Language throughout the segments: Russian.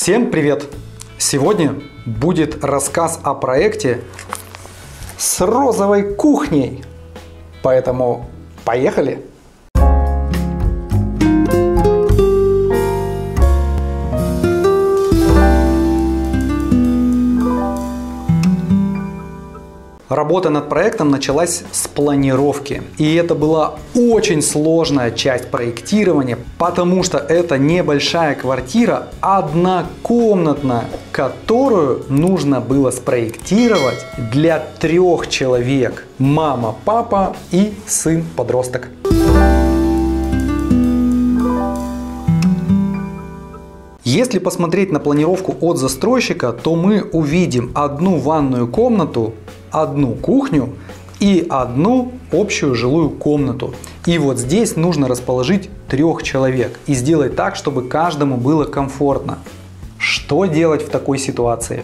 Всем привет! Сегодня будет рассказ о проекте с розовой кухней, поэтому поехали! Работа над проектом началась с планировки, и это была очень сложная часть проектирования, потому что это небольшая квартира, однокомнатная, которую нужно было спроектировать для 3 человек – мама, папа и сын-подросток. Если посмотреть на планировку от застройщика, то мы увидим одну ванную комнату, одну кухню и одну общую жилую комнату. И вот здесь нужно расположить 3 человек и сделать так, чтобы каждому было комфортно. Что делать в такой ситуации?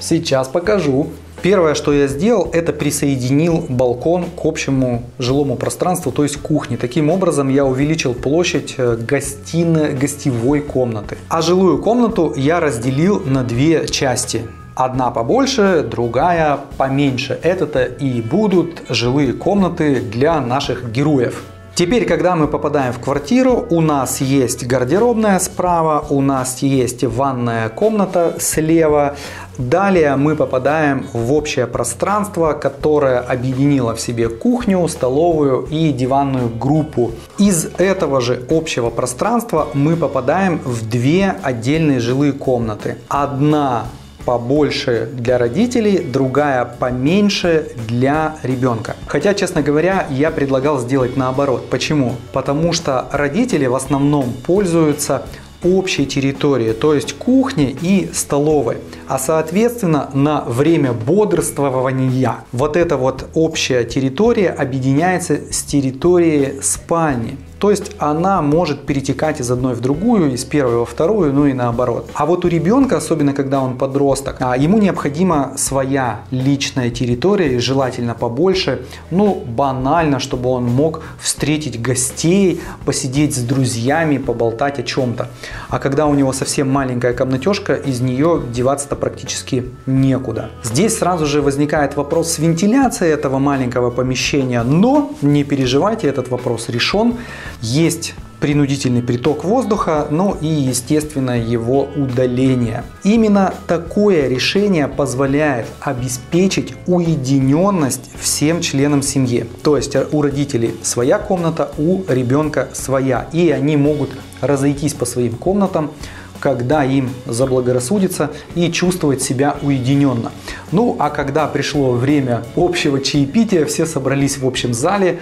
Сейчас покажу. Первое, что я сделал, это присоединил балкон к общему жилому пространству, то есть кухне. Таким образом я увеличил площадь гостевой комнаты. А жилую комнату я разделил на 2 части. Одна побольше, другая поменьше. Это-то и будут жилые комнаты для наших героев. Теперь, когда мы попадаем в квартиру, у нас есть гардеробная справа, у нас есть ванная комната слева. Далее мы попадаем в общее пространство, которое объединило в себе кухню, столовую и диванную группу. Из этого же общего пространства мы попадаем в 2 отдельные жилые комнаты. Одна побольше для родителей, другая поменьше для ребенка. Хотя, честно говоря, я предлагал сделать наоборот. Почему? Потому что родители в основном пользуются общей территорией, то есть кухней и столовой, а соответственно на время бодрствования вот эта вот общая территория объединяется с территорией спальни. То есть она может перетекать из одной в другую, из первой во вторую, ну и наоборот. А вот у ребенка, особенно когда он подросток, ему необходима своя личная территория, желательно побольше, ну банально, чтобы он мог встретить гостей, посидеть с друзьями, поболтать о чем-то. А когда у него совсем маленькая комнатежка, из нее деваться-то практически некуда. Здесь сразу же возникает вопрос с вентиляцией этого маленького помещения, но не переживайте, этот вопрос решен. Есть принудительный приток воздуха, ну и, естественно, его удаление. Именно такое решение позволяет обеспечить уединенность всем членам семьи. То есть у родителей своя комната, у ребенка своя. И они могут разойтись по своим комнатам, когда им заблагорассудится, и чувствовать себя уединенно. Ну, а когда пришло время общего чаепития, все собрались в общем зале,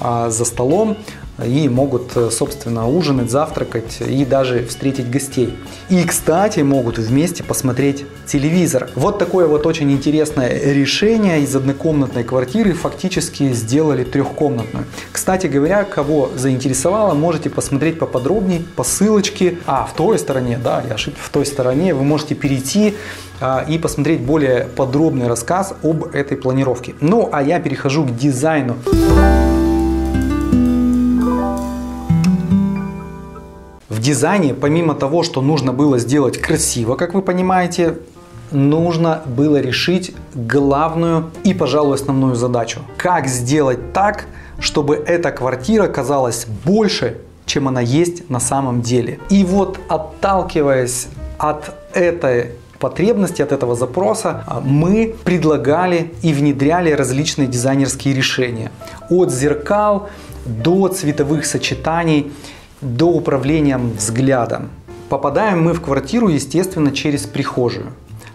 за столом, и могут, собственно, ужинать, завтракать и даже встретить гостей. И, кстати, могут вместе посмотреть телевизор. Вот такое вот очень интересное решение из однокомнатной квартиры фактически сделали 3-комнатную. Кстати говоря, кого заинтересовало, можете посмотреть поподробнее по ссылочке. В той стороне, да, я ошибся, в той стороне вы можете перейти и посмотреть более подробный рассказ об этой планировке. Ну, а я перехожу к дизайну. В дизайне, помимо того, что нужно было сделать красиво, как вы понимаете, нужно было решить главную и, пожалуй, основную задачу. Как сделать так, чтобы эта квартира казалась больше, чем она есть на самом деле. И вот, отталкиваясь от этой потребности, от этого запроса, мы предлагали и внедряли различные дизайнерские решения. От зеркал до цветовых сочетаний, до управления взглядом. Попадаем мы в квартиру, естественно, через прихожую,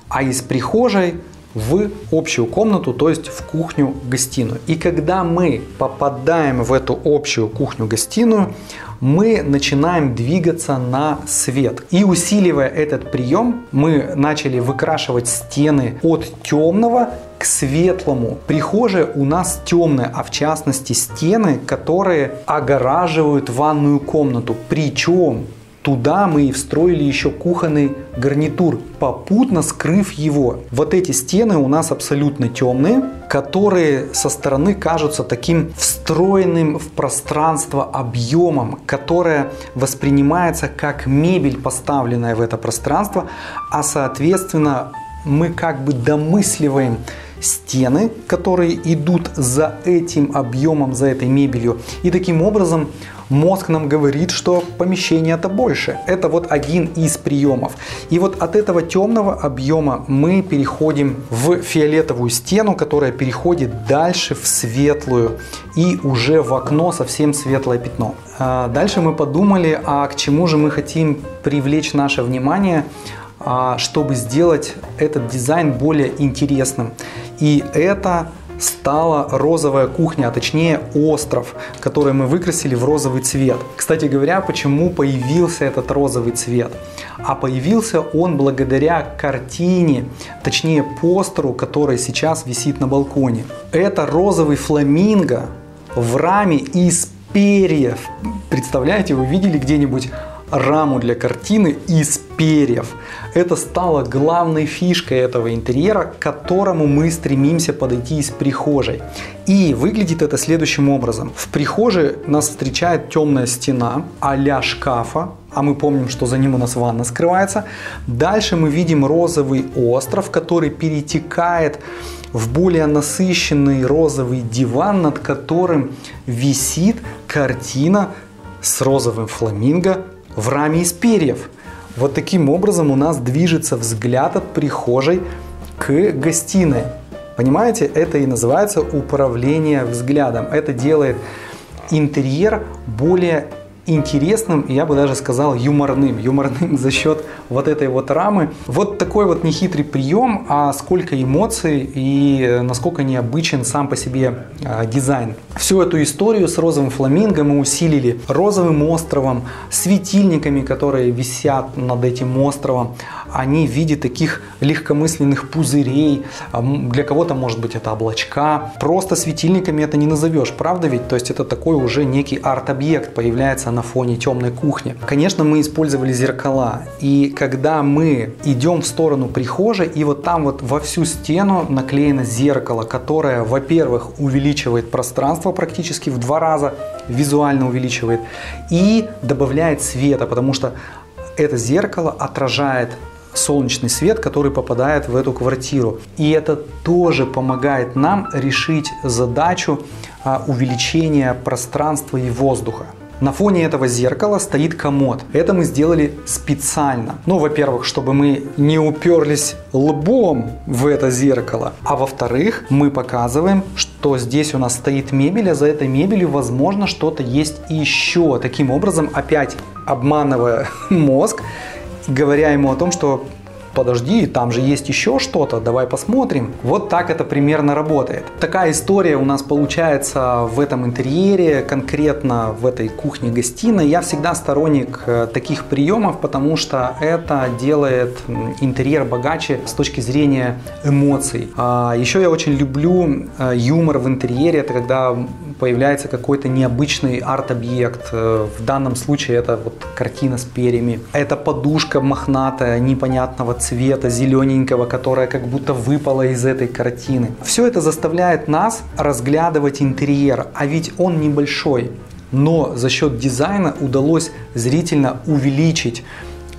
а из прихожей в общую комнату, то есть в кухню-гостиную. И когда мы попадаем в эту общую кухню-гостиную, мы начинаем двигаться на свет. И усиливая этот прием, мы начали выкрашивать стены от темного к светлому. Прихожая у нас темная, а в частности стены, которые огораживают ванную комнату. Причем Туда мы и встроили еще кухонный гарнитур, попутно скрыв его. Вот эти стены у нас абсолютно темные, которые со стороны кажутся таким встроенным в пространство объемом, которое воспринимается как мебель, поставленная в это пространство, а соответственно мы как бы домысливаем стены, которые идут за этим объемом, за этой мебелью. И таким образом мозг нам говорит, что помещение-то больше. Это вот один из приемов. И вот от этого темного объема мы переходим в фиолетовую стену, которая переходит дальше в светлую. И уже в окно совсем светлое пятно. Дальше мы подумали, а к чему же мы хотим привлечь наше внимание, чтобы сделать этот дизайн более интересным. И это стала розовая кухня, а точнее остров, который мы выкрасили в розовый цвет. Кстати говоря, почему появился этот розовый цвет? А появился он благодаря картине, точнее постеру, который сейчас висит на балконе. Это розовый фламинго в раме из перьев. Представляете, вы видели где-нибудь раму для картины из перьев? Это стало главной фишкой этого интерьера, к которому мы стремимся подойти из прихожей. И выглядит это следующим образом. В прихожей нас встречает темная стена а-ля шкафа, а мы помним, что за ним у нас ванна скрывается. Дальше мы видим розовый остров, который перетекает в более насыщенный розовый диван, над которым висит картина с розовым фламинго в раме из перьев. Вот таким образом у нас движется взгляд от прихожей к гостиной. Понимаете, это и называется управление взглядом. Это делает интерьер более интересным, я бы даже сказал юморным. Юморным за счет вот этой вот рамы. Вот такой вот нехитрый прием, а сколько эмоций и насколько необычен сам по себе дизайн. Всю эту историю с розовым фламинго мы усилили розовым островом, светильниками, которые висят над этим островом. Они в виде таких легкомысленных пузырей, для кого-то может быть это облачка. Просто светильниками это не назовешь, правда ведь? То есть это такой уже некий арт-объект появляется на фоне темной кухни. Конечно, мы использовали зеркала, и когда мы идем в сторону прихожей, и вот там вот во всю стену наклеено зеркало, которое, во-первых, увеличивает пространство практически в 2 раза, визуально увеличивает, и добавляет света, потому что это зеркало отражает солнечный свет, который попадает в эту квартиру. И это тоже помогает нам решить задачу увеличения пространства и воздуха. На фоне этого зеркала стоит комод. Это мы сделали специально. Ну, во-первых, чтобы мы не уперлись лбом в это зеркало. А во-вторых, мы показываем, что здесь у нас стоит мебель, а за этой мебелью, возможно, что-то есть еще. Таким образом, опять обманывая мозг, говоря ему о том, что подожди, там же есть еще что-то, давай посмотрим. Вот так это примерно работает. Такая история у нас получается в этом интерьере, конкретно в этой кухне-гостиной. Я всегда сторонник таких приемов, потому что это делает интерьер богаче с точки зрения эмоций. Еще я очень люблю юмор в интерьере, это когда появляется какой-то необычный арт-объект. В данном случае это вот картина с перьями. Это подушка мохнатая, непонятного цвета, зелененького, которая как будто выпала из этой картины. Все это заставляет нас разглядывать интерьер, а ведь он небольшой. Но за счет дизайна удалось зрительно увеличить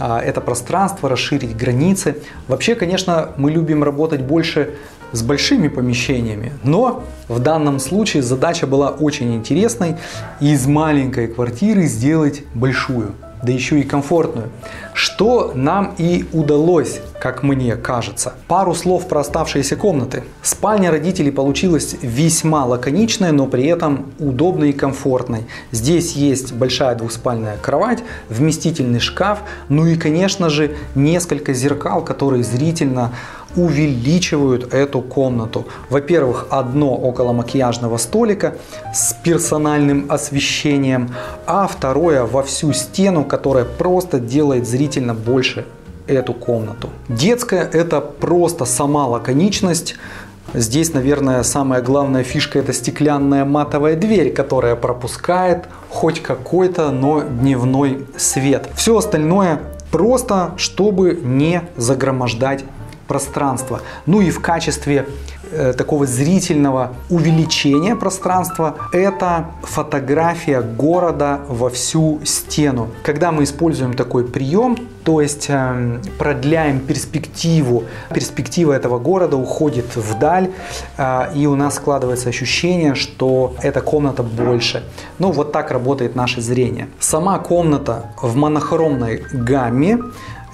это пространство, расширить границы. Вообще, конечно, мы любим работать больше с большими помещениями, но в данном случае задача была очень интересной: из маленькой квартиры сделать большую, да еще и комфортную, что нам и удалось, как мне кажется. Пару слов про оставшиеся комнаты. Спальня родителей получилась весьма лаконичная, но при этом удобной и комфортной. Здесь есть большая двухспальная кровать, вместительный шкаф, ну и, конечно же, несколько зеркал, которые зрительно увеличивают эту комнату. Во-первых, одно около макияжного столика с персональным освещением, а второе во всю стену, которая просто делает зрительно больше эту комнату. Детская — это просто сама лаконичность, Здесь, наверное, самая главная фишка — это стеклянная матовая дверь, которая пропускает хоть какой-то, но дневной свет. Все остальное просто, чтобы не загромождать пространство. Ну и в качестве такого зрительного увеличения пространства это фотография города во всю стену. Когда мы используем такой прием, то есть продляем перспективу, перспектива этого города уходит вдаль, и у нас складывается ощущение, что эта комната больше. Ну вот так работает наше зрение. Сама комната в монохромной гамме.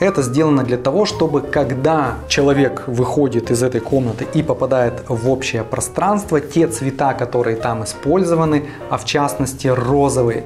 Это сделано для того, чтобы когда человек выходит из этой комнаты и попадает в общее пространство, те цвета, которые там использованы, а в частности розовые,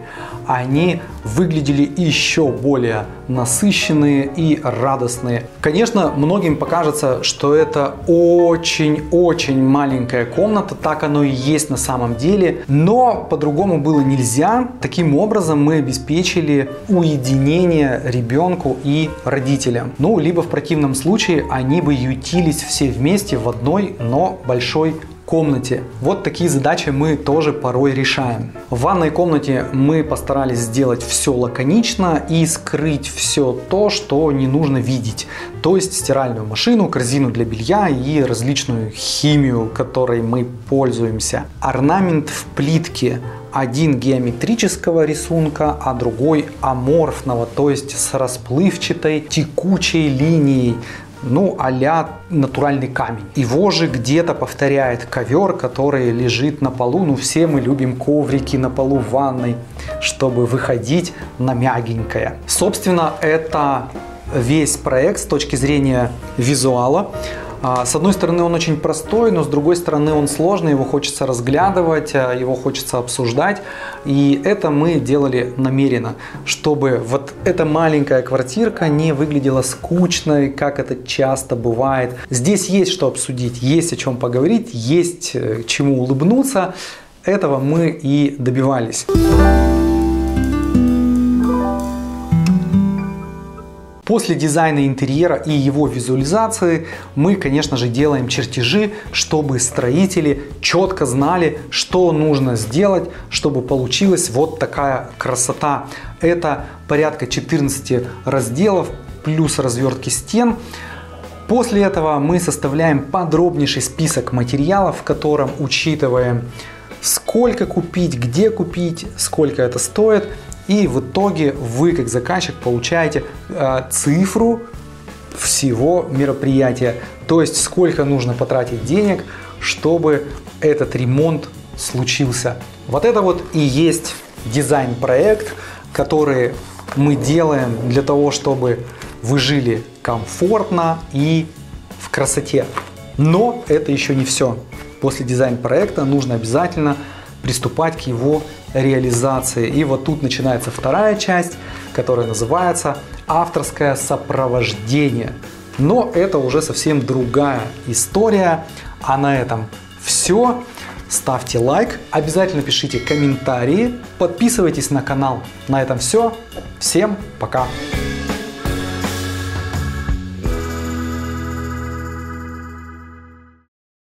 они выглядели еще более насыщенные и радостные. Конечно, многим покажется, что это очень-очень маленькая комната, так оно и есть на самом деле, но по-другому было нельзя. Таким образом мы обеспечили уединение ребенку и родителям. Ну, либо в противном случае они бы ютились все вместе в одной, но большой комнате. Вот такие задачи мы тоже порой решаем. В ванной комнате мы постарались сделать все лаконично и скрыть все то, что не нужно видеть. То есть стиральную машину, корзину для белья и различную химию, которой мы пользуемся. Орнамент в плитке. Один геометрического рисунка, а другой аморфного, то есть с расплывчатой текучей линией. Ну, а-ля натуральный камень. Его же где-то повторяет ковер, который лежит на полу. Ну, все мы любим коврики на полу в ванной, чтобы выходить на мягенькое. Собственно, это весь проект с точки зрения визуала. С одной стороны, он очень простой, но с другой стороны, он сложный, его хочется разглядывать, его хочется обсуждать. И это мы делали намеренно, чтобы вот эта маленькая квартирка не выглядела скучной, как это часто бывает. Здесь есть что обсудить, есть о чем поговорить, есть чему улыбнуться. Этого мы и добивались. После дизайна интерьера и его визуализации мы, конечно же, делаем чертежи, чтобы строители четко знали, что нужно сделать, чтобы получилась вот такая красота. Это порядка 14 разделов плюс развертки стен. После этого мы составляем подробнейший список материалов, в котором учитываем, сколько купить, где купить, сколько это стоит. И в итоге вы, как заказчик, получаете цифру всего мероприятия. То есть, сколько нужно потратить денег, чтобы этот ремонт случился. Вот это вот и есть дизайн-проект, который мы делаем для того, чтобы вы жили комфортно и в красоте. Но это еще не все. После дизайн-проекта нужно обязательно приступать к его реализации. И вот тут начинается вторая часть, которая называется авторское сопровождение. Но это уже совсем другая история. А на этом все. Ставьте лайк, обязательно пишите комментарии, подписывайтесь на канал. На этом все. Всем пока!